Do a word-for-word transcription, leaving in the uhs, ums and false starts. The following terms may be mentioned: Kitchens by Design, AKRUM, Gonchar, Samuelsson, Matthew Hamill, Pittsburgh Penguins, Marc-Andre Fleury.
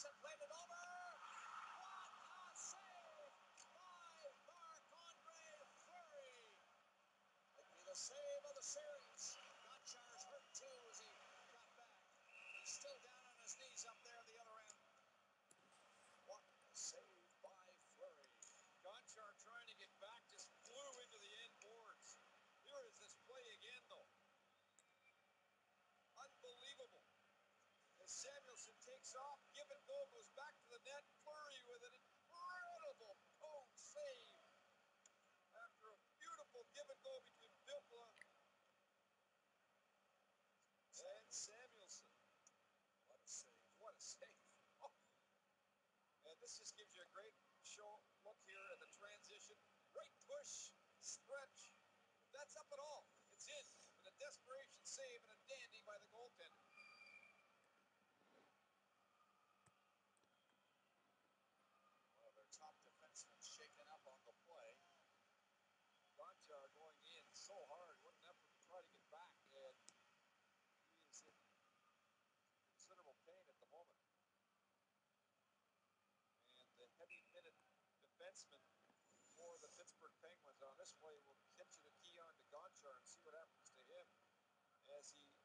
Samuelsson played it over. What a save by Marc-Andre Fleury. Might be the save of the series. Gonchar's hurt too as he got back. He's still down on his knees up there at the other end. What a save by Fleury. Gonchar trying to get back, just flew into the end boards. Here is this play again though. Unbelievable. As Samuelsson takes off, give and go, goes back to the net. Fleury with an incredible poke save after a beautiful give and go between Bilbla and Samuelsson. What a save! What a save! Oh. And this just gives you a great show look here at the transition. Right push, stretch. If that's up at all, it's in. With a desperation save and a dandy by the goaltender. Top defenseman shaken up on the play. Gonchar going in so hard, what an effort to try to get back, and he is in considerable pain at the moment. And the heavy-pitted defenseman for the Pittsburgh Penguins on this play will catch it a key on to Gonchar and see what happens to him as he